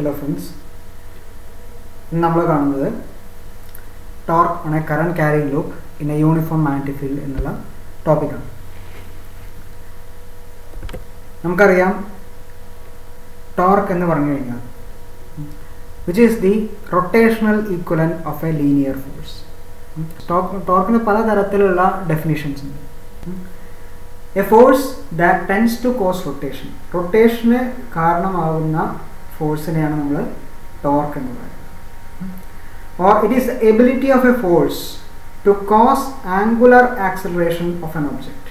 Hello friends, നമ്മൾ കാണുന്നത് torque on a current carrying loop in a uniform magnetic field എന്നുള്ള ടോപ്പിക്കാണ്. നമുക്കറിയാം ടോർക്ക് എന്ന് പറഞ്ഞു കഴിഞ്ഞാൽ which is the rotational equivalent of a linear force. ടോർക്കിന് പല തരത്തിലുള്ള ഡെഫിനിഷൻസ് ഉണ്ട്. A force that tends to cause rotation. റൊട്ടേഷന് കാരണമാകുന്ന ഫോഴ്സിനെയാണ് നമ്മൾ ടോർക്ക് എന്ന് പറയുന്നത്. Or it is the ability of a force to cause angular acceleration of an object.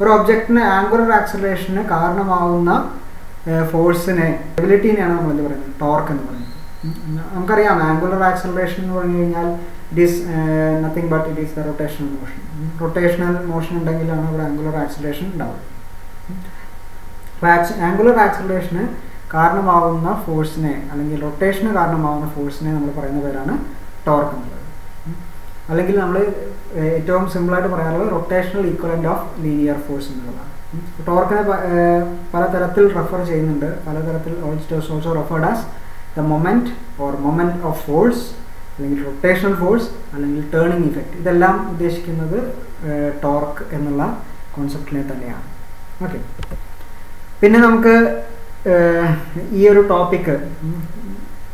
ഒരു ഒബ്ജക്റ്റിന് angular ആക്സിലറേഷന് കാരണമാകുന്ന ഫോഴ്സിനെ എബിലിറ്റിനെയാണ് നമ്മൾ എന്ത് പറയുന്നത്, ടോർക്ക് എന്ന് പറയുന്നത്. നമുക്കറിയാം ആംഗുലർ ആക്സിലറേഷൻ എന്ന് പറഞ്ഞു കഴിഞ്ഞാൽ it is nothing but it is the rotational motion. Rotational motion ഉണ്ടെങ്കിലാണ് ഇവിടെ ആംഗുലർ ആക്സിലറേഷൻ ഉണ്ടാവുക. അപ്പോൾ ആംഗുലർ ആക്സിലറേഷന് കാരണമാകുന്ന ഫോഴ്സിനെ അല്ലെങ്കിൽ റൊട്ടേഷന് കാരണമാകുന്ന ഫോഴ്സിനെ നമ്മൾ പറയുന്ന പേരാണ് ടോർക്ക് എന്നുള്ളത്. അല്ലെങ്കിൽ നമ്മൾ ഏറ്റവും സിമ്പിളായിട്ട് പറയാനുള്ളത് rotational equivalent of linear force എന്നുള്ളതാണ്. ടോർക്കിനെ പലതരത്തിൽ റെഫർ ചെയ്യുന്നുണ്ട്. പലതരത്തിൽ also referred as the moment or moment of force അല്ലെങ്കിൽ റൊട്ടേഷണൽ ഫോഴ്സ് അല്ലെങ്കിൽ ടേണിംഗ് ഇഫക്റ്റ്. ഇതെല്ലാം ഉദ്ദേശിക്കുന്നത് ടോർക്ക് എന്നുള്ള കോൺസെപ്റ്റിനെ തന്നെയാണ്. ഓക്കെ, പിന്നെ നമുക്ക് ഈ ഒരു ടോപ്പിക്ക്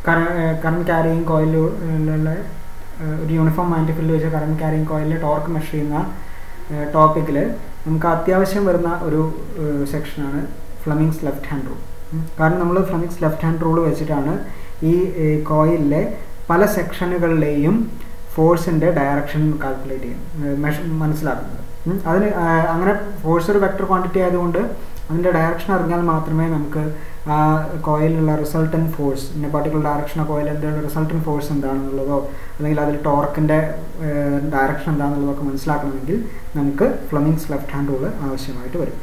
കറണ്ട് ക്യാരിയിങ് കോയിലുള്ള ഒരു യൂണിഫോം മാഗ്നറ്റിക് ഫീൽഡ് വെച്ച് കറണ്ട് ക്യാരിയിങ് കോയിലിൽ ടോർക്ക് മെഷർ ചെയ്യുന്ന ടോപ്പിക്കിൽ നമുക്ക് അത്യാവശ്യം വരുന്ന ഒരു സെക്ഷനാണ് ഫ്ലെമിംഗ്സ് ലെഫ്റ്റ് ഹാൻഡ് റൂൾ. കാരണം നമ്മൾ ഫ്ലെമിംഗ്സ് ലെഫ്റ്റ് ഹാൻഡ് റൂൾ വെച്ചിട്ടാണ് ഈ കോയിലിലെ പല സെക്ഷനുകളിലെയും ഫോഴ്സിൻ്റെ ഡയറക്ഷൻ കാൽക്കുലേറ്റ് ചെയ്യുന്നത്, മനസ്സിലാക്കുന്നത്. അതിന് അങ്ങനെ ഫോഴ്സ് ഒരു വെക്റ്റർ ക്വാണ്ടിറ്റി ആയതുകൊണ്ട് അതിൻ്റെ ഡയറക്ഷൻ അറിഞ്ഞാൽ മാത്രമേ നമുക്ക് ആ കോയിലിലുള്ള റിസൾട്ടൻ ഫോഴ്സ് ഇന്ന പർട്ടിക്കുലർ ഡയറക്ഷൻ ആ കോയിലിൻ്റെ റിസൾട്ടൻ ഫോഴ്സ് എന്താണെന്നുള്ളതോ അല്ലെങ്കിൽ അതിൽ ടോർക്കിൻ്റെ ഡയറക്ഷൻ എന്താണെന്നുള്ളതോ ഒക്കെ മനസ്സിലാക്കണമെങ്കിൽ നമുക്ക് ഫ്ലെമിംഗ്സ് ലെഫ്റ്റ് ഹാൻഡ് റൂൾ ആവശ്യമായിട്ട് വരും.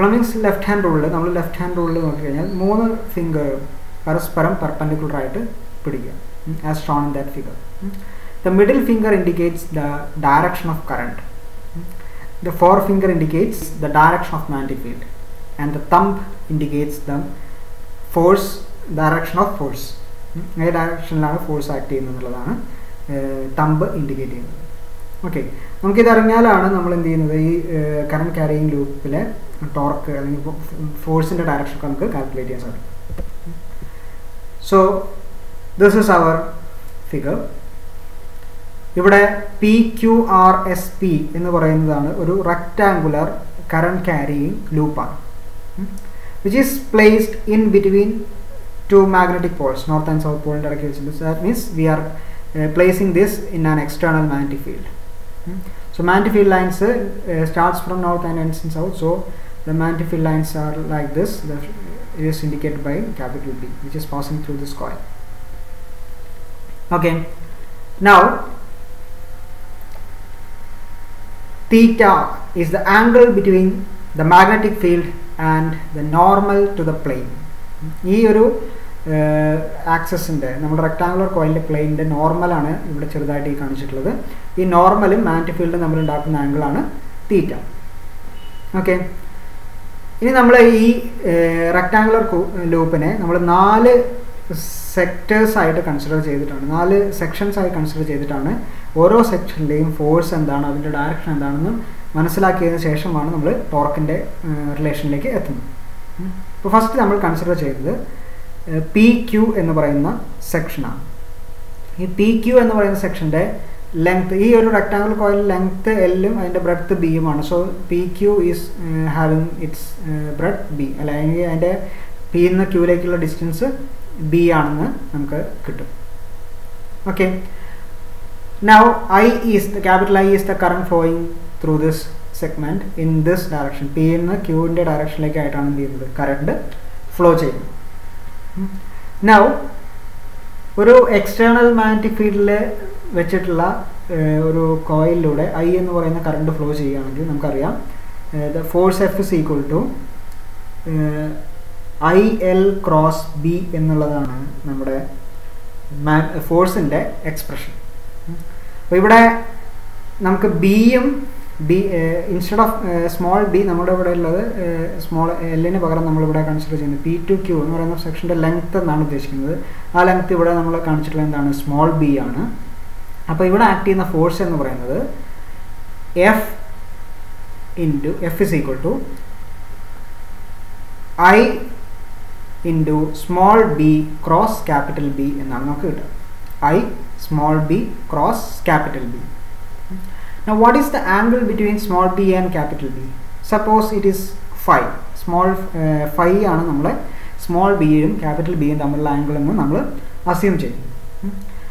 ഫ്ലെമിംഗ്സ് ലെഫ്റ്റ് ഹാൻഡ് റൂളിൽ നമ്മൾ ലെഫ്റ്റ് ഹാൻഡ് റൂളിൽ നോക്കിക്കഴിഞ്ഞാൽ 3 ഫിംഗർ പരസ്പരം പെർപെൻഡിക്കുലറായിട്ട് പിടിക്കുക, as shown in that figure. The middle finger indicates the direction of current. The forefinger indicates the direction of magnetic field, and the thumb indicates the force direction of force. This direction is force acting. Thumb indicating. Okay. Now, we are going to current carrying loop. Torque, force in the direction of calculate. So, this is our figure. ഇവിടെ P Q R S P എന്ന് പറയുന്നതാണ് ഒരു rectangular current carrying ലൂപ്പാണ്, which is placed in between two magnetic poles, north and south പോളിൻ്റെ ഇടയ്ക്ക് വെച്ചിട്ടുണ്ട്. That means we are placing this in an external magnetic field. So magnetic field lines starts from north and ends in south. So the magnetic field lines are like this, it is indicated by capital B, which is passing through this coil. Okay, now theta is the angle between the magnetic field and the normal to the plane. This axis is the rectangular coil plane. The normal is the angle. This normal is magnetic field angle theta. Okay. Now we have this rectangular loop. We have 4 sectors ആയിട്ട് consider ചെയ്തിട്ടാണ്, 4 sections ആയി consider ചെയ്തിട്ടാണ്. ഓരോ സെക്ഷനിലെയും force എന്താണ്, അതിൻ്റെ direction എന്താണെന്ന് മനസ്സിലാക്കിയതിന് ശേഷമാണ് നമ്മൾ ടോർക്കിൻ്റെ റിലേഷനിലേക്ക് എത്തുന്നത്. ഇപ്പോൾ ഫസ്റ്റ് നമ്മൾ കൺസിഡർ ചെയ്തത് പി ക്യു എന്ന് പറയുന്ന സെക്ഷനാണ്. ഈ പി ക്യു എന്ന് പറയുന്ന സെക്ഷൻ്റെ ലെങ്ത്, ഈ ഒരു റെക്ടാങ്കിൾ കോയിൽ ലെങ്ത് എല്ലും അതിൻ്റെ ബ്രെഡ്ത്ത് ബിയുമാണ്. So P Q is having its breadth B, അല്ലെങ്കിൽ അതിൻ്റെ പി എന്ന ക്യൂവിലേക്കുള്ള ഡിസ്റ്റൻസ് ബി ആണെന്ന് നമുക്ക് കിട്ടും. Okay, now I is the capital I is the current flowing through this segment in this direction. P എന്ന് ക്യൂവിൻ്റെ ഡയറക്ഷനിലേക്കായിട്ടാണ് എന്ത് ചെയ്യുന്നത്, കറണ്ട് ഫ്ലോ ചെയ്യുന്നത്. നൗ ഒരു എക്സ്റ്റേണൽ മാഗ്നറ്റിക് ഫീൽഡിൽ വെച്ചിട്ടുള്ള ഒരു കോയിലിലൂടെ ഐ എന്ന് പറയുന്ന കറണ്ട് ഫ്ലോ ചെയ്യുകയാണെങ്കിൽ നമുക്കറിയാം the force F is equal to I L cross B എന്നുള്ളതാണ് നമ്മുടെ ഫോഴ്സിൻ്റെ എക്സ്പ്രഷൻ. അപ്പോൾ ഇവിടെ നമുക്ക് ബിയും b instead of small b nammude ivade illathu small l ne pakaram nammal ivade consider cheyyunu p2q ennu parayna section inde length ennaanu udheshikkunnathu aa length ivade nammal kaanichittulla endana small b aanu appo ivade act cheyyuna force ennu parayunnathu f into f is equal to i into small b cross capital b ennaanu namukku kitta i small b cross capital b. Now what is the angle between small b and capital B? Suppose it is phi. Small phi ആണ് നമ്മളെ small b യും capital B യും തമ്മിലുള്ള angle എന്ന് നമ്മൾ assume ചെയ്യും.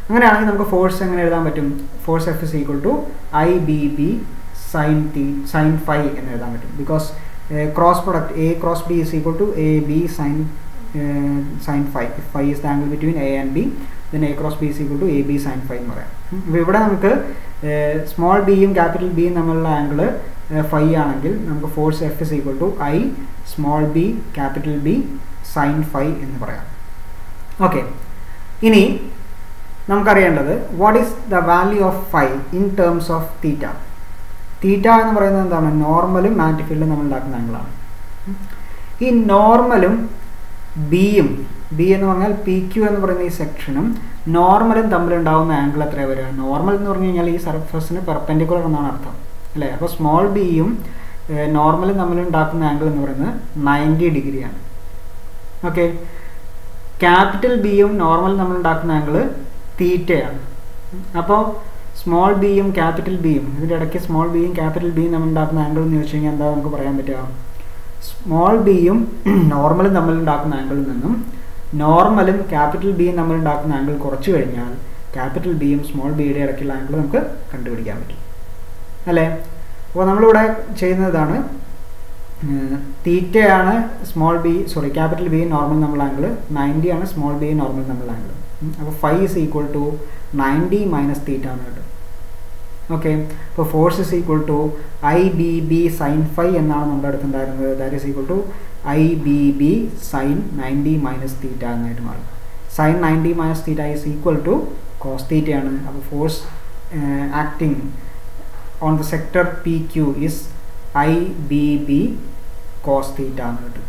അങ്ങനെയാണെങ്കിൽ നമുക്ക് ഫോഴ്സ് എങ്ങനെ എഴുതാൻ പറ്റും? Force F is equal to IBB sin t sin phi എന്ന് എഴുതാൻ പറ്റും. Because cross product A cross B is equal to AB sin sin phi. If phi is the angle between A and B, then A cross B is equal to AB sin phi എന്ന് പറയാം. ഇവിടെ നമുക്ക് small b യും capital B യും തമ്മിലുള്ള angle phi ആണെങ്കിൽ നമുക്ക് force F is equal to I small b capital B sin phi എന്ന് പറയാം. ഓക്കെ, ഇനി നമുക്കറിയേണ്ടത് what is the value of phi in terms of theta. Theta എന്ന് പറയുന്നത് എന്താണ്? നോർമലും മാഗ്നെറ്റിക് ഫീൽഡും നമ്മൾ ഉണ്ടാക്കുന്ന ആംഗിളാണ്. ഈ നോർമലും ബിയും, ബി എന്ന് പറഞ്ഞാൽ പി ക്യു എന്ന് പറയുന്ന ഈ സെക്ഷനും നോർമലും തമ്മിലുണ്ടാകുന്ന ആംഗിൾ എത്ര വരിക? നോർമൽ എന്ന് പറഞ്ഞു കഴിഞ്ഞാൽ ഈ സർഫസിന് പെർപെൻഡിക്കുലർ എന്നാണ് അർത്ഥം, അല്ലേ? അപ്പോൾ സ്മോൾ ബിയും നോർമലും തമ്മിലുണ്ടാക്കുന്ന ആംഗിൾ എന്ന് പറയുന്നത് 90 ഡിഗ്രിയാണ്. ഓക്കെ, ക്യാപിറ്റൽ ബിയും നോർമലും തമ്മിലുണ്ടാക്കുന്ന ആംഗിൾ തീറ്റയാണ്. അപ്പോൾ സ്മോൾ ബിയും ക്യാപിറ്റൽ ബിയും, ഇതിൻ്റെ ഇടയ്ക്ക് സ്മോൾ ബിയും ക്യാപിറ്റൽ ബിയും തമ്മിലുണ്ടാക്കുന്ന ആംഗിൾ എന്ന് ചോദിച്ചു കഴിഞ്ഞാൽ എന്താ നമുക്ക് പറയാൻ പറ്റുക? സ്മോൾ ബിയും നോർമലും തമ്മിലുണ്ടാക്കുന്ന ആംഗിളിൽ നിന്നും നോർമലും ക്യാപിറ്റൽ ബിയും തമ്മിലുണ്ടാക്കുന്ന ആംഗിൾ കുറച്ച് കഴിഞ്ഞാൽ ക്യാപിറ്റൽ ബിയും സ്മോൾ ബിയുടെ ഇടയ്ക്കുള്ള ആംഗിൾ നമുക്ക് കണ്ടുപിടിക്കാൻ പറ്റും, അല്ലേ? അപ്പോൾ നമ്മളിവിടെ ചെയ്യുന്നതാണ്, തീറ്റയാണ് small B sorry capital B normal തമ്മിലുള്ള ആംഗിൾ, 90 ആണ് സ്മോൾ ബി നോർമൽ തമ്മിലുള്ള ആംഗിൾ. അപ്പോൾ phi is equal to 90 minus theta എന്ന് കിട്ടും. ഓക്കെ, അപ്പോൾ force is equal to I B B sine phi എന്നാണ് നമ്മുടെ അടുത്തുണ്ടായിരുന്നത്. That is equal to I B B sine 90 minus theta എന്നായിട്ട് മാറും. Sine 90 minus theta is equal to cos തീറ്റയാണ്. അപ്പോൾ force acting on the sector P Q is I B B cos theta എന്ന് കിട്ടും.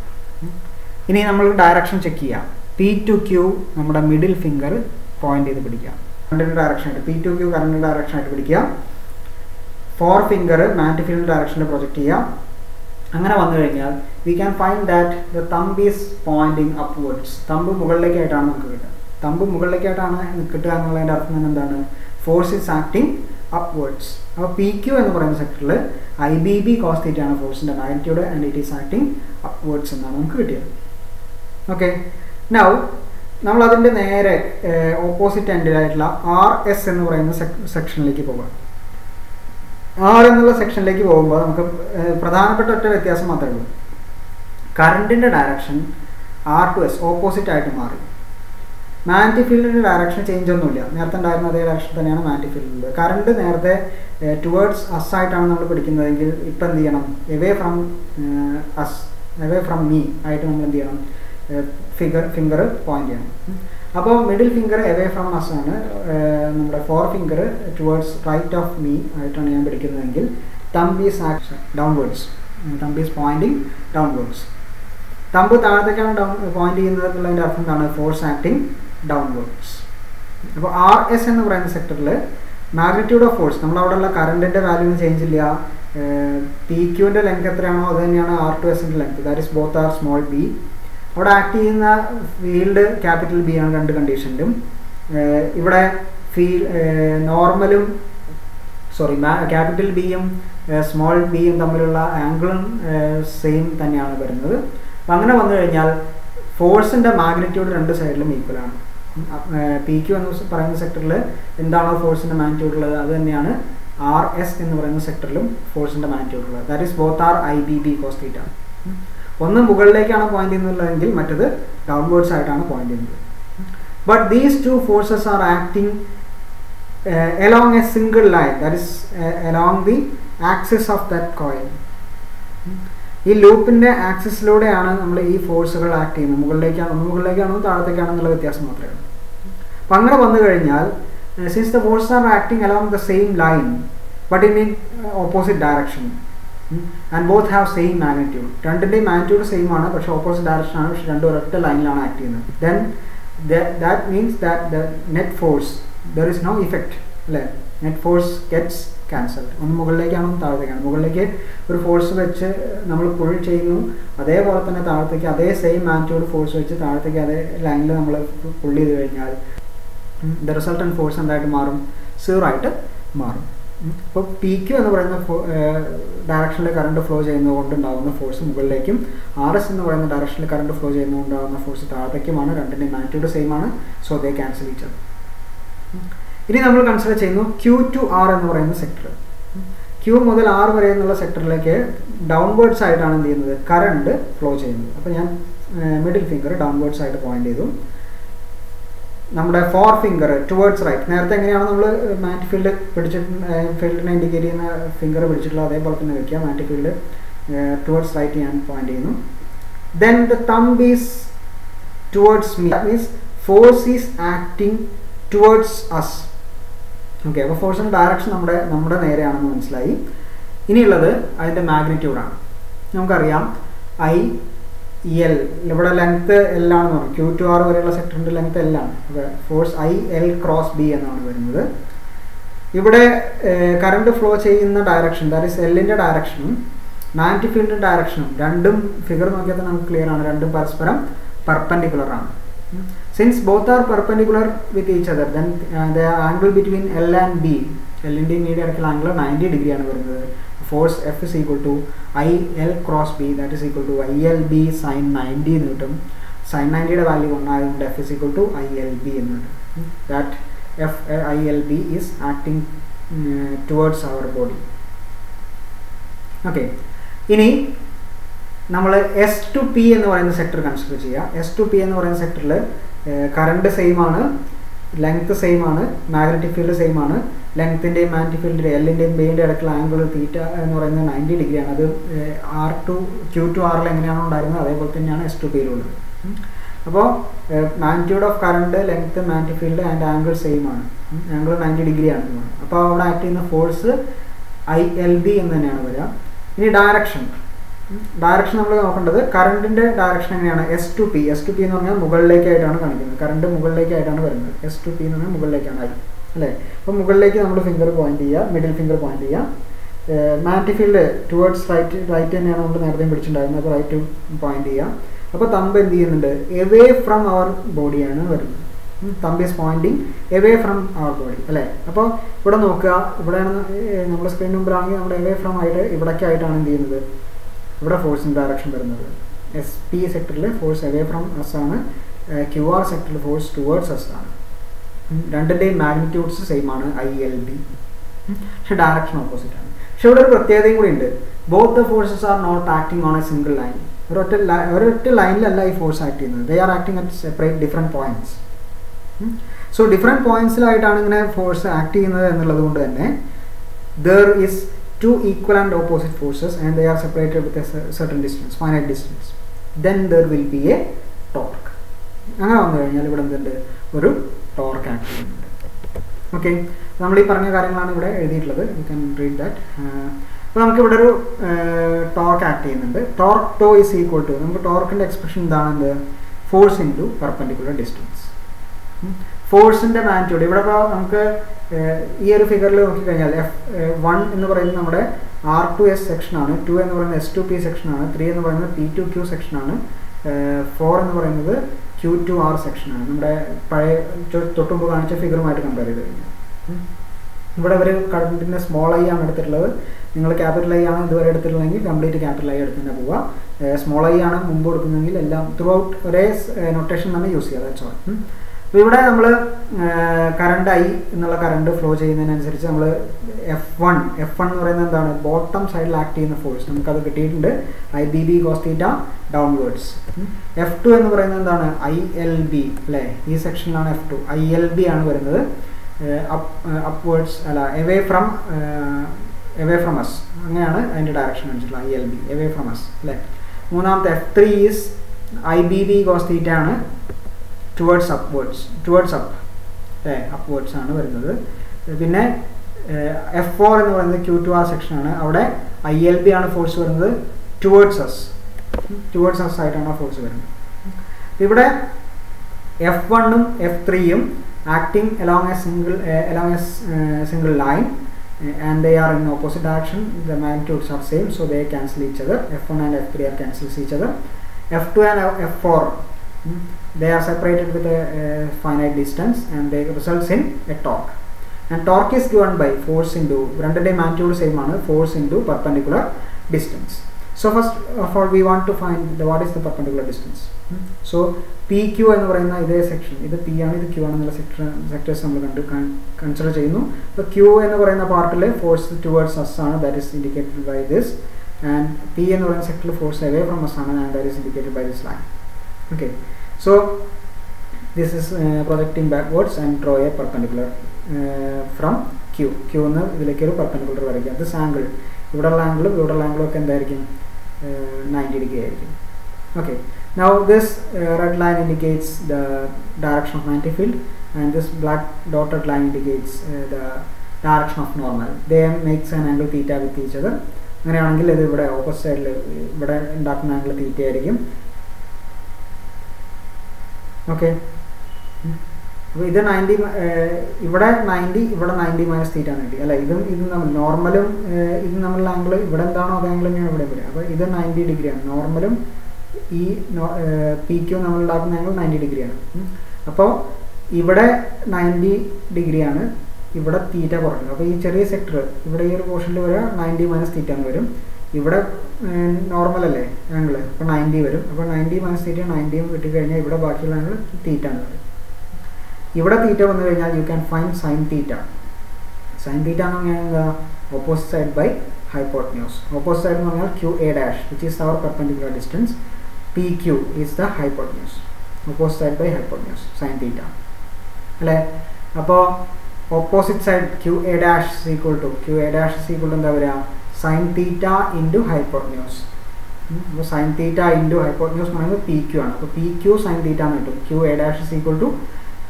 ഇനി നമ്മൾ ഡയറക്ഷൻ ചെക്ക് ചെയ്യാം. P to Q നമ്മുടെ മിഡിൽ ഫിംഗർ പോയിൻ്റ് ചെയ്ത് പിടിക്കാം, കറണ്ടിൻ്റെ ഡയറക്ഷനായിട്ട്. പി ടു ക്യു കറണ്ടിൻ്റെ ഡയറക്ഷനായിട്ട് പിടിക്കുക, ഫോർ ഫിംഗർ മാഗ്നെറ്റിക് ഫീൽഡ് ഡയറക്ഷനിൽ പ്രൊജക്റ്റ് ചെയ്യുക. അങ്ങനെ വന്നു കഴിഞ്ഞാൽ we can find that the thumb is pointing upwards. Thumb മുകളിലേക്കായിട്ടാണ് നമുക്ക് കിട്ടുക. തമ്പ് മുകളിലേക്കായിട്ടാണ് കിട്ടുക എന്നുള്ളതിൻ്റെ അർത്ഥം തന്നെ എന്താണ്? Force is acting upwards. അപ്പോൾ പി ക്യു എന്ന് പറയുന്ന സെക്ടറിൽ I B B cos theta ആണ് ഫോഴ്സിൻ്റെ magnitude and it is acting upwards എന്നാണ് നമുക്ക് കിട്ടിയത്. ഓക്കെ, നൗ നമ്മളതിൻ്റെ നേരെ ഓപ്പോസിറ്റ് എൻഡിലായിട്ടുള്ള ആർ എസ് എന്ന് പറയുന്ന സെക്ഷനിലേക്ക് പോകാം. ആർ എന്നുള്ള സെക്ഷനിലേക്ക് പോകുമ്പോൾ നമുക്ക് പ്രധാനപ്പെട്ട ഒറ്റ വ്യത്യാസം മാത്രമേ ഉള്ളൂ. കറണ്ടിൻ്റെ direction R to S opposite ആയിട്ട് മാറി. മാഗ്നെറ്റിക് ഫീൽഡിൻ്റെ ഡയറക്ഷൻ ചേഞ്ച് ഒന്നുമില്ല, നേരത്തെ ഉണ്ടായിരുന്ന അതേ ഡയറക്ഷൻ തന്നെയാണ് മാഗ്നെറ്റിക് ഫീൽഡിൽ. കറണ്ട് നേരത്തെ ടുവേർഡ്സ് അസ് ആയിട്ടാണ് നമ്മൾ പിടിക്കുന്നതെങ്കിൽ ഇപ്പം എന്ത് ചെയ്യണം? Away from us away from me ആയിട്ട് നമ്മൾ എന്ത് ചെയ്യണം? ഫിംഗർ പോയിൻ്റ് ചെയ്യണം. അപ്പോൾ middle finger away from us ആണ്, നമ്മുടെ four finger towards right of me ആയിട്ടാണ് ഞാൻ പിടിക്കുന്നതെങ്കിൽ thumb is action downwards, thumb is pointing downwards. Thumb താഴത്തേക്കാണ് പോയിൻ്റ് ചെയ്യുന്നത് എന്നുള്ളതിൻ്റെ അർത്ഥം എന്താണ്? Force acting downwards. അപ്പോൾ ആർ എസ് എന്ന് പറയുന്ന സെക്ടറിൽ മാഗ്നിറ്റ്യൂഡ് ഓഫ് ഫോഴ്സ് നമ്മളവിടെയുള്ള കറണ്ടിൻ്റെ വാല്യൂവിന് ചേഞ്ച് ഇല്ല. പി ക്യൂവിൻ്റെ ലെങ്ത് എത്രയാണോ അത് തന്നെയാണ് ആർ ടു എസിൻ്റെ length. That is both are small B. അവിടെ ആക്ട് ചെയ്യുന്ന ഫീൽഡ് ക്യാപിറ്റൽ ബി ആണ് രണ്ട് കണ്ടീഷനിലും. ഇവിടെ നോർമലും സോറി ക്യാപിറ്റൽ ബിയും സ്മോൾ ബിയും തമ്മിലുള്ള ആംഗിളും സെയിം തന്നെയാണ് വരുന്നത്. അപ്പം അങ്ങനെ വന്നു കഴിഞ്ഞാൽ ഫോഴ്സിൻ്റെ മാഗ്നിറ്റ്യൂഡ് രണ്ട് സൈഡിലും ഈക്വലാണ്. പി ക്യു എന്ന് പറയുന്ന സെക്ടറിൽ എന്താണോ ഫോഴ്സിൻ്റെ മാഗ്നിറ്റ്യൂഡ് ഉള്ളത് അത് തന്നെയാണ് ആർ എസ് എന്ന് പറയുന്ന സെക്ടറിലും ഫോഴ്സിൻ്റെ മാഗ്നിറ്റ്യൂഡ് ഉള്ളത്. That is both are I B B cos theta. ഒന്ന് മുകളിലേക്കാണ് പോയിൻ്റ് ചെയ്യുന്നുള്ളതെങ്കിൽ മറ്റത് ഡൗൺവേർഡ്സ് ആയിട്ടാണ് പോയിൻ്റ് ചെയ്യുന്നത്. But these two forces are acting along a single line, that is along the axis of that coil. ഈ ലൂപ്പിൻ്റെ ആക്സിസിലൂടെയാണ് നമ്മൾ ഈ ഫോഴ്സുകൾ ആക്ട് ചെയ്യുന്നത്. മുകളിലേക്കാണോ താഴത്തേക്കാണെന്നുള്ള വ്യത്യാസം മാത്രമേ ഉള്ളൂ. അപ്പം അങ്ങനെ വന്നു കഴിഞ്ഞാൽ since the force are acting along the same line, but in opposite direction. And both have same magnitude. Randinte magnitude same aanu, but opposite direction aanu, but rendu recta line la act cheyyunnu. Then that means that the net force, there is no effect. Net force gets cancelled. ഒന്ന് മുകളിലേക്കാണ് ഒന്ന് താഴത്തേക്കാണ്. മുകളിലേക്ക് ഒരു force വെച്ച് നമ്മൾ pull ചെയ്യുന്നു, അതേപോലെ തന്നെ താഴത്തേക്ക് അതേ സെയിം മാഗ്നിറ്റ്യൂഡ് ഫോഴ്സ് വെച്ച് താഴത്തേക്ക് അതേ ലൈനിൽ നമ്മൾ പുൾ ചെയ്ത് കഴിഞ്ഞാൽ ദ റിസൾട്ടൻ ഫോഴ്സ് എന്തായിട്ട് മാറും? സീറോ ആയിട്ട് മാറും. അപ്പോൾ പി ക്യു എന്ന് പറയുന്ന ഡയറക്ഷനിൽ കറണ്ട് ഫ്ലോ ചെയ്യുന്നത് കൊണ്ടുണ്ടാകുന്ന ഫോഴ്സ് മുകളിലേക്കും ആർ എസ് എന്ന് പറയുന്ന ഡയറക്ഷനിൽ കറണ്ട് ഫ്ലോ ചെയ്യുന്നതുകൊണ്ടാകുന്ന ഫോഴ്സ് താഴത്തേക്കുമാണ്. രണ്ടിൻ്റെ മാഗ്നിറ്റ്യൂഡ് സെയിം ആണ്. So they cancel each other. ഇനി നമ്മൾ കൺസിഡർ ചെയ്യുന്നു ക്യൂ ടു ആർ എന്ന് പറയുന്ന സെക്ടർ. ക്യൂ മുതൽ ആർ വരെ എന്നുള്ള സെക്ടറിലേക്ക് ഡൗൺവേർഡ്സ് ആയിട്ടാണ് എന്ത് ചെയ്യുന്നത്? കറണ്ട് ഫ്ലോ ചെയ്യുന്നത്. അപ്പോൾ ഞാൻ മിഡിൽ ഫിംഗർ ഡൗൺവേർഡ്സ് ആയിട്ട് പോയിന്റ് ചെയ്തു. നമ്മുടെ ഫോർ ഫിംഗർ ടുവേർഡ്സ് റൈറ്റ്. നേരത്തെ എങ്ങനെയാണ് നമ്മൾ മാറ്റ് ഫീൽഡ് ഫീൽഡിനെ ഇൻഡിക്കേറ്റ് ചെയ്യുന്ന ഫിംഗർ പിടിച്ചിട്ടുള്ള അതേപോലെ തന്നെ വയ്ക്കുക. മാറ്റ് ഫീൽഡ് ടുവേർഡ്സ് റൈറ്റ് ഞാൻ പോയിന്റ് ചെയ്യുന്നു. Then the thumb is towards me. That means force is acting towards us. Okay, അപ്പോൾ ഫോഴ്സിൻ്റെ ഡയറക്ഷൻ നമ്മുടെ നേരെയാണെന്ന് മനസ്സിലായി. ഇനിയുള്ളത് അതിൻ്റെ മാഗ്നിറ്റ്യൂഡാണ്. നമുക്കറിയാം ഐ എൽ, ഇവിടെ ലെങ്ത്ത് എൽ ആണെന്ന് പറഞ്ഞു. ക്യൂ ടു ആർ വരെയുള്ള സെക്ടറിൻ്റെ ലെങ്ത്ത് എൽ ആണ്. അപ്പോൾ force I L cross B എന്നാണ് വരുന്നത്. ഇവിടെ കറണ്ട് ഫ്ലോ ചെയ്യുന്ന ഡയറക്ഷൻ, ദാറ്റ് ഈസ് എല്ലിൻ്റെ ഡയറക്ഷനും മാഗ്നറ്റിക് ഫീൽഡിൻ്റെ ഡയറക്ഷനും രണ്ടും ഫിഗർ നോക്കിയാൽ തന്നെ നമുക്ക് ക്ലിയർ ആണ്. രണ്ടും പരസ്പരം പെർപ്പൻഡിക്കുലറാണ്. Since both are perpendicular with each other, then the angle between L and B, L and B medial angle 90 degree ആണ് വരുന്നത്. Force F is equal to I L cross B, that is equal to I L B sin 90 Newton. Sin 90 യുടെ value 1 ആയതുകൊണ്ട് F is equal to I L B എന്നുണ്ട്. That F I L B is acting towards our body. Okay. ഇനി നമ്മൾ S to P എന്ന് പറയുന്ന sector consider ചെയ്യുക. S to P എന്ന് പറയുന്ന സെക്ടറിൽ കറണ്ട് സെയിം ആണ്, ലെങ്ത്ത് സെയിം ആണ്, മാഗ്നറ്റിക് ഫീൽഡ് സെയിം ആണ്. ലെങ്ത്തിൻ്റെയും മാഗ്നറ്റിക് ഫീൽഡിൻ്റെ എല്ലിൻ്റെയും ബിയുടെ ഇടയ്ക്കുള്ള ആംഗിൾ തീറ്റ എന്ന് പറയുന്നത് 90 ഡിഗ്രിയാണ്. അത് ആർ ടു ക്യൂ ടു ആറിൽ എങ്ങനെയാണോ ഉണ്ടായിരുന്നത് അതേപോലെ തന്നെയാണ് എസ് ടു പിയിലുള്ളത്. അപ്പോൾ magnitude of current, length, magnetic field and angle same ആണ്. ആംഗിൾ 90 ഡിഗ്രിയാണ്. അപ്പോൾ അവിടെ ആക്ട് ചെയ്യുന്ന ഫോഴ്സ് ഐ എൽ ബി എന്ന് തന്നെയാണ് വരിക. ഇനി ഡയറക്ഷൻ നമ്മൾ നോക്കേണ്ടത് കറണ്ടിൻ്റെ ഡയറക്ഷൻ എങ്ങനെയാണ്? S to P. S to P എന്ന് പറഞ്ഞാൽ മുകളിലേക്കായിട്ടാണ് കാണിക്കുന്നത്. കറണ്ട് മുകളിലേക്കായിട്ടാണ് വരുന്നത്. എസ് ടു പി എന്ന് പറഞ്ഞാൽ മുകളിലേക്കാണ് ആയി, അല്ലേ? അപ്പോൾ മുകളിലേക്ക് നമ്മൾ ഫിംഗർ പോയിന്റ് ചെയ്യുക, മിഡിൽ ഫിംഗർ പോയിന്റ് ചെയ്യുക. മാഗ്നറ്റിക് ഫീൽഡ് ടുവേർഡ്സ് റൈറ്റ് തന്നെയാണ് നമ്മൾ നേരത്തെ പിടിച്ചിട്ടുണ്ടായിരുന്നത്. അപ്പോൾ റൈറ്റ് പോയിന്റ് ചെയ്യുക. അപ്പോൾ തമ്പ് എന്ത് ചെയ്യുന്നുണ്ട്? എവേ ഫ്രം അവർ ബോഡിയാണ് വരുന്നത്. Thumb is pointing away from our body, അല്ലേ? അപ്പോൾ ഇവിടെ നോക്കുക, ഇവിടെയാണ് നമ്മുടെ സ്ക്രീൻ മുമ്പിലാണെങ്കിൽ നമ്മുടെ എവേ ഫ്രം ആയിട്ട് ഇവിടേക്കായിട്ടാണ് എന്ത് ചെയ്യുന്നത്? ഇവിടെ ഫോഴ്സിൻ്റെ ഡയറക്ഷൻ വരുന്നത്. എസ് പി സെക്ടറിൽ ഫോഴ്സ് അവേ ഫ്രം അസ് ആണ്. ക്യു ആർ സെക്ടറിൽ ഫോഴ്സ് ടുവേർഡ്സ് അസ് ആണ്. രണ്ടിൻ്റെയും മാഗ്നിറ്റ്യൂഡ്സ് സെയിം ആണ്, ഐ എൽ ബി. പക്ഷേ ഡയറക്ഷൻ ഓപ്പോസിറ്റ് ആണ്. പക്ഷെ ഇവിടെ ഒരു പ്രത്യേകതയും കൂടി ഉണ്ട്. Both the forces are not acting on a single line. ഒരൊറ്റ ലൈനിലല്ല ഈ ഫോഴ്സ് ആക്ട് ചെയ്യുന്നത്. They are acting at separate different points. So different പോയിന്റ്സിലായിട്ടാണ് ഇങ്ങനെ ഫോഴ്സ് ആക്ട് ചെയ്യുന്നത് എന്നുള്ളത് കൊണ്ട് തന്നെ there is two equal and opposite forces and they are separated with a certain distance, finite distance. Then there will be a torque. അങ്ങനെ വന്നു കഴിഞ്ഞാൽ ഇവിടെ എന്തുണ്ട്? ഒരു ടോർക്ക് ആക്ട് ചെയ്യുന്നുണ്ട്. ഓക്കെ, നമ്മൾ ഈ പറഞ്ഞ കാര്യങ്ങളാണ് ഇവിടെ എഴുതിയിട്ടുള്ളത്. You can read that. അപ്പോൾ നമുക്കിവിടെ ഒരു ടോർക്ക് ആക്ട് ചെയ്യുന്നുണ്ട്. Torque tau is equal to, നമുക്ക് ടോർക്കിൻ്റെ എക്സ്പ്രഷൻ എന്താണെന്ന് force into perpendicular distance. ഫോഴ്സിൻ്റെ മാഗ്നിറ്റ്യൂഡ് ഇവിടെ ഇപ്പോൾ നമുക്ക് ഈ ഒരു ഫിഗറിൽ നോക്കിക്കഴിഞ്ഞാൽ F1 എന്ന് പറയുന്നത് നമ്മുടെ R2S സെക്ഷനാണ്, 2 എന്ന് പറയുന്നത് S2P സെക്ഷനാണ്, 3 എന്ന് പറയുന്നത് P2Q സെക്ഷനാണ്, 4 എന്ന് പറയുന്നത് Q2R സെക്ഷനാണ്. നമ്മുടെ പഴയ തൊട്ടുമുമ്പ് കാണിച്ച ഫിഗറുമായിട്ട് കമ്പയർ ചെയ്ത് കഴിഞ്ഞാൽ ഇവിടെ ഒരു കറണ്ടിൻ്റെ സ്മോൾ ഐ ആണ് എടുത്തിട്ടുള്ളത്. നിങ്ങൾ ക്യാപിറ്റൽ ഐ ആണ് ഇതുവരെ എടുത്തിട്ടുള്ളതെങ്കിൽ കംപ്ലീറ്റ് ക്യാപിറ്റൽ ഐ എടുത്തിട്ട് പോവുക. സ്മോൾ ഐ ആണ് മുമ്പ് എടുക്കുന്നതെങ്കിൽ എല്ലാം ത്രൂ ഔട്ട് ഒരേ നൊട്ടേഷൻ തന്നെ യൂസ് ചെയ്യുക. That's all. അപ്പോൾ ഇവിടെ നമ്മൾ കറണ്ട് ഐ എന്നുള്ള കറണ്ട് ഫ്ലോ ചെയ്യുന്നതിനനുസരിച്ച് നമ്മൾ എഫ് വൺ എന്ന് പറയുന്നത് എന്താണ്? ബോട്ടം സൈഡിൽ ആക്ട് ചെയ്യുന്ന ഫോഴ്സ്. നമുക്കത് കിട്ടിയിട്ടുണ്ട്, I B B cos theta downwards. F two എന്ന് പറയുന്നത് എന്താണ്? ഐ എൽ ബി, അല്ലേ? ഈ സെക്ഷനിലാണ് F two. I L B ആണ് വരുന്നത്, അപ്വേർഡ്സ് അല്ല, എവേ ഫ്രം അസ്. അങ്ങനെയാണ് അതിൻ്റെ ഡയറക്ഷൻ കാണിച്ചിട്ടുള്ളത്, I L B away from us, അല്ലേ? മൂന്നാമത്തെ F three is I B B cos theta ആണ്, towards upwards, towards up, upwards ആണ് വരുന്നത്. പിന്നെ F4 എന്ന് പറയുന്നത് Q2R സെക്ഷൻ ആണ്. അവിടെ ILB ആണ് ഫോഴ്സ് വരുന്നത് ടുവേർഡ്സ് us ആയിട്ടാണ് ആ ഫോഴ്സ് വരുന്നത്. ഇവിടെ F1ഉം F3ഉം acting along a single line and they are in opposite direction. The magnitudes are same, so they cancel each other. F1 and F3 are cancels each other. F2 and F4 they are separated with a finite distance and they results in a torque. And torque is given by force into magnitude same manner, force into perpendicular distance. So first of all we want to find what is the perpendicular distance. So PQ എന്ന് പറയുന്ന ഇതേ section, ഇത് P ആണ് ഇത് Q ആണെന്നുള്ള sectors നമ്മൾ consider ചെയ്യുന്നു. അപ്പോൾ Q എന്ന് പറയുന്ന പാർട്ടിലെ ഫോഴ്സ് ടുവേർഡ്സ് us ആണ്, that is indicated by this. And P എന്ന് പറയുന്ന സെക്ടറിൽ ഫോഴ്സ് അവേ ഫ്രം us ആണ്, and that is indicated by this line. Okay, so this is projecting backwards and draw a perpendicular from Q. Q എന്ന് ഇതിലേക്ക് ഒരു perpendicular വരയ്ക്കുക. This angle, ഇവിടെയുള്ള ആംഗിളും ഇവിടെയുള്ള ആംഗിളും ഒക്കെ എന്തായിരിക്കും? 90 ഡിഗ്രി ആയിരിക്കും. Okay, now this red line indicates the direction of magnetic field and this black dotted line indicates the direction of normal. They makes an angle theta with each other. അങ്ങനെയാണെങ്കിൽ ഇത് ഇവിടെ ഓപ്പോസിറ്റ് സൈഡിൽ ഇവിടെ ഉണ്ടാക്കുന്ന angle theta ആയിരിക്കും. Okay, അപ്പോൾ ഇത് 90, ഇവിടെ 90, ഇവിടെ 90 മൈനസ് തീറ്റ ആണ് കിട്ടി അല്ലേ. ഇതും ഇതും നമ്മൾ നോർമലും ഇതും നമ്മളുടെ ആംഗിൾ ഇവിടെ എന്താണോ അതേ ആംഗിൾ തന്നെയാണ് ഇവിടെ വരിക. അപ്പോൾ ഇത് 90 ഡിഗ്രിയാണ്, നോർമലും ഈ പി ക്യൂ നമ്മളുണ്ടാക്കുന്ന ആംഗിൾ 90 ഡിഗ്രിയാണ്. അപ്പോൾ ഇവിടെ 90 ഡിഗ്രിയാണ്, ഇവിടെ തീറ്റ കുറഞ്ഞു. അപ്പോൾ ഈ ചെറിയ സെക്ടർ ഇവിടെ ഈ ഒരു പോർഷനിൽ വരിക 90 മൈനസ് തീറ്റ എന്ന് വരും. ഇവിടെ നോർമൽ അല്ലേ ആംഗിൾ, അപ്പോൾ 90 വരും. അപ്പോൾ 90 മൈനസ് തീറ്റ 90 കിട്ടിക്കഴിഞ്ഞാൽ ഇവിടെ ബാക്കിയുള്ള ആംഗിൾ തീറ്റ എന്ന് വരും. ഇവിടെ തീറ്റ വന്നു കഴിഞ്ഞാൽ you can find sine theta. Sine theta എന്ന് പറഞ്ഞാൽ എന്താ? Opposite side by hypotenuse. Opposite side എന്ന് പറഞ്ഞാൽ QA dash, which is our perpendicular distance. PQ is the hypotenuse. Opposite side by hypotenuse, sin theta. അല്ലേ? അപ്പോൾ opposite side QA dash is equal to എന്താ വരിക? sin theta into hypotenuse. അപ്പോൾ sin theta into hypotenuse എന്ന് പറയുന്നത് PQ ആണ്. അപ്പോൾ PQ sin theta എന്ന് കിട്ടും. QA dash is equal to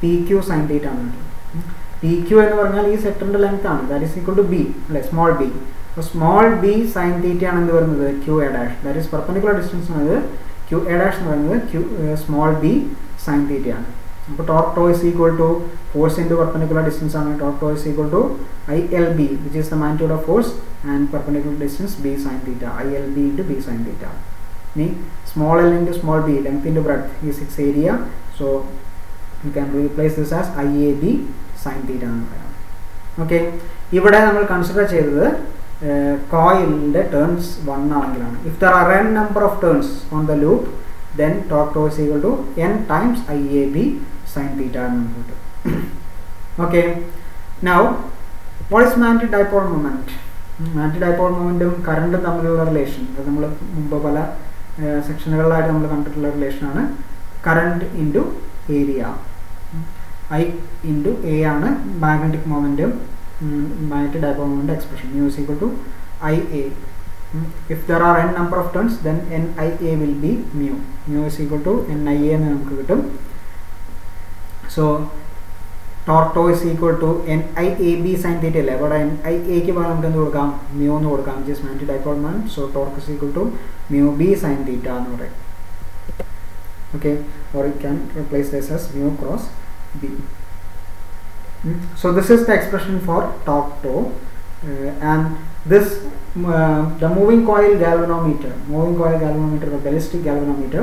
PQ sin theta എന്ന് കിട്ടും. PQ എന്ന് പറഞ്ഞാൽ ഈ സെക്ടറിന്റെ ലെങ്ത് ആണ്. That is equal to B, അല്ലേ? Small b. അപ്പോൾ സ്മോൾ ബി സൈൻ തീറ്റ ആണ് എന്ത് വരുന്നത്? Q A dash. That is perpendicular distance എന്നത് ക്യു എ ഡാഷ് എന്ന് പറയുന്നത് ക്യു സ്മോൾ ബി സൈൻ തീറ്റയാണ്. അപ്പോൾ torque tau is equal to force into perpendicular distance ആണ്. Torque tau is equal to ILB, which is the magnitude of force and perpendicular distance B sine theta. ILB into B sine theta. ഇനി small L into small B, length into breadth is its area. So you can replace this as IAB sine theta എന്ന് പറയാം. Okay, ഇവിടെ നമ്മൾ consider ചെയ്തത് കോയിലിൻ്റെ turns 1 ആണെങ്കിലാണ്. If there are n number of turns on the loop then torque tau is equal to n times IAB sine theta എന്ന് കിട്ടും. Okay, now what is magnetic dipole moment? Magnetic dipole മൊമെൻറ്റും കറണ്ടും തമ്മിലുള്ള relation, അത് നമ്മൾ മുമ്പ് പല സെക്ഷനുകളിലായിട്ട് നമ്മൾ കണ്ടിട്ടുള്ള റിലേഷനാണ്. Current into area, I into A ആണ് മാഗ്നറ്റിക് മൊമെൻറ്റും magnetic dipole moment expression. Mu is equal to Ia. If there are n number of turns, then NIA will be mu. Mu is equal to NIA എന്ന് നമുക്ക് കിട്ടും. So torque tau is equal to NIAB sine theta അല്ലേ. അവിടെ NIAക്ക് പകരം നമുക്ക് എന്ത് കൊടുക്കാം? mu എന്ന് കൊടുക്കാം, which is magnetic dipole moment. So torque is equal to mu B sine theta എന്ന് പറയും. Okay, or you can replace this as mu cross B. So this is the expression for torque toe, and this the moving coil galvanometer, the ballistic galvanometer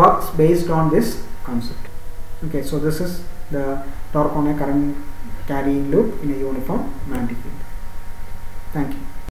works based on this concept. Okay, so this is the torque on a current carrying loop in a uniform magnetic field. Thank you.